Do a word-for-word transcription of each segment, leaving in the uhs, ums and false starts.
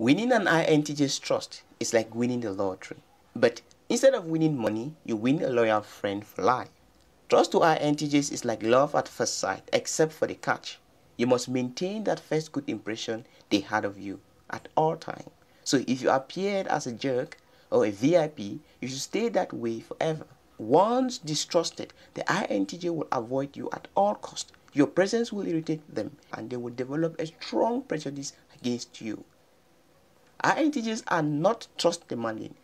Winning an I N T J's trust is like winning the lottery. But instead of winning money, you win a loyal friend for life. Trust to I N T Js is like love at first sight, except for the catch. You must maintain that first good impression they had of you at all times. So if you appeared as a jerk or a V I P, you should stay that way forever. Once distrusted, the I N T J will avoid you at all costs. Your presence will irritate them and they will develop a strong prejudice against you. I N T Js are not trust demanding,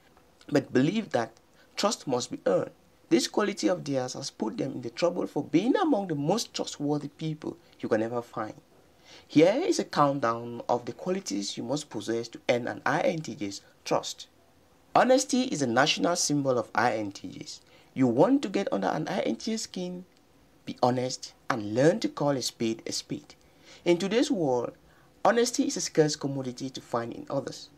but believe that trust must be earned. This quality of theirs has put them in the trouble for being among the most trustworthy people you can ever find. Here is a countdown of the qualities you must possess to earn an I N T J's trust. Honesty is a national symbol of I N T Js. You want to get under an I N T J's skin? Be honest and learn to call a spade a spade. In today's world, honesty is a scarce commodity to find in others.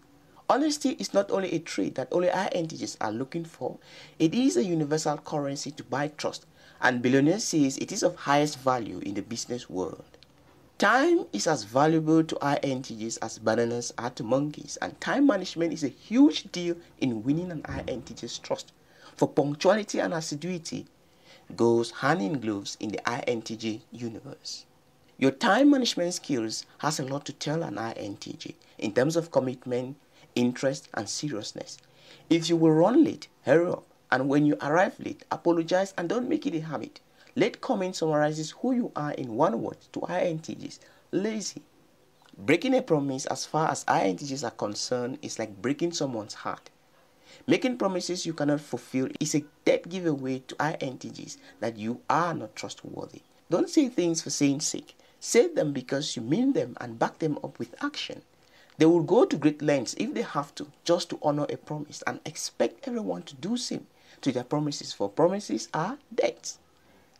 Honesty is not only a trait that only I N T Js are looking for, it is a universal currency to buy trust, and billionaires say it is of highest value in the business world. Time is as valuable to I N T Js as bananas are to monkeys, and time management is a huge deal in winning an I N T J's trust. For punctuality and assiduity goes hand in gloves in the I N T J universe. Your time management skills has a lot to tell an I N T J in terms of commitment, interest, and seriousness. If you will run late, hurry up, and when you arrive late, apologize and don't make it a habit. Late comment summarizes who you are in one word to I N T Js. Lazy. Breaking a promise as far as I N T Js are concerned is like breaking someone's heart. Making promises you cannot fulfill is a dead giveaway to I N T Js that you are not trustworthy. Don't say things for saying sake. Say them because you mean them and back them up with action. They will go to great lengths if they have to just to honor a promise and expect everyone to do same to their promises, for promises are debts.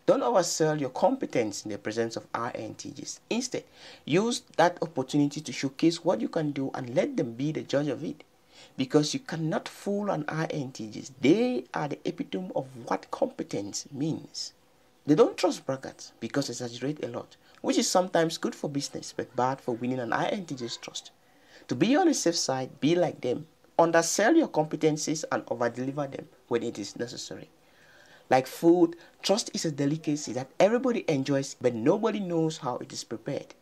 Don't oversell your competence in the presence of I N T Js. Instead, use that opportunity to showcase what you can do and let them be the judge of it. Because you cannot fool an I N T Js. They are the epitome of what competence means. They don't trust brackets because they exaggerate a lot, which is sometimes good for business but bad for winning an I N T J's trust. To be on the safe side, be like them. Undersell your competencies and overdeliver them when it is necessary. Like food, trust is a delicacy that everybody enjoys but nobody knows how it is prepared.